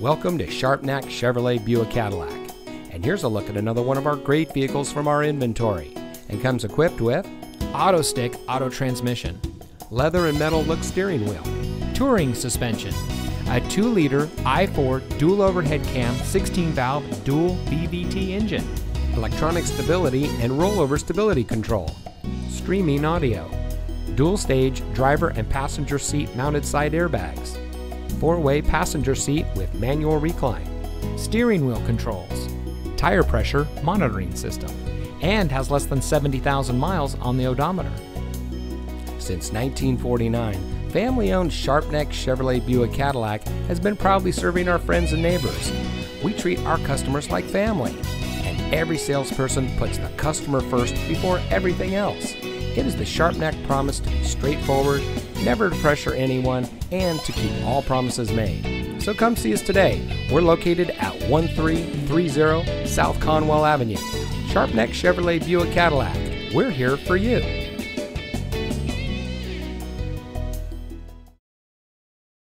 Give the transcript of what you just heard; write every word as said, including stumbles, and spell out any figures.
Welcome to Sharpnack Chevrolet Buick Cadillac, and here's a look at another one of our great vehicles from our inventory, and comes equipped with AutoStick auto transmission, leather and metal look steering wheel, touring suspension, a two liter I four dual overhead cam sixteen valve dual B V T engine, electronic stability and rollover stability control, streaming audio, dual stage driver and passenger seat mounted side airbags, four way passenger seat with manual recline, steering wheel controls, tire pressure monitoring system, and has less than seventy thousand miles on the odometer. Since nineteen forty-nine, family-owned Sharpnack Chevrolet Buick Cadillac has been proudly serving our friends and neighbors. We treat our customers like family, and every salesperson puts the customer first before everything else. It is the Sharpnack promise to be straightforward, never to pressure anyone, and to keep all promises made. So come see us today. We're located at one three three zero South Conwell Avenue. Sharpnack Chevrolet Buick Cadillac. We're here for you.